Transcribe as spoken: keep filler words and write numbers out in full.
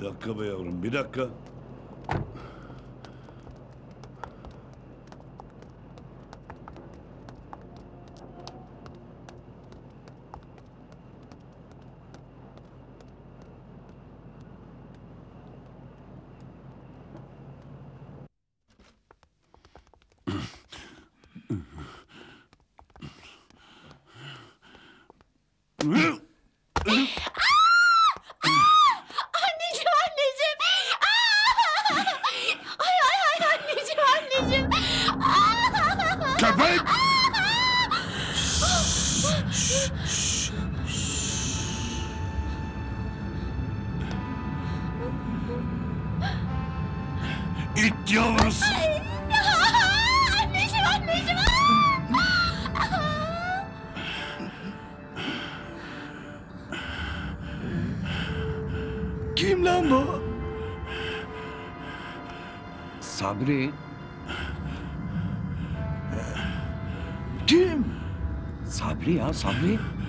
Bir dakika be yavrum, bir dakika. Sabri. Jim. Sabri ya, Sabri.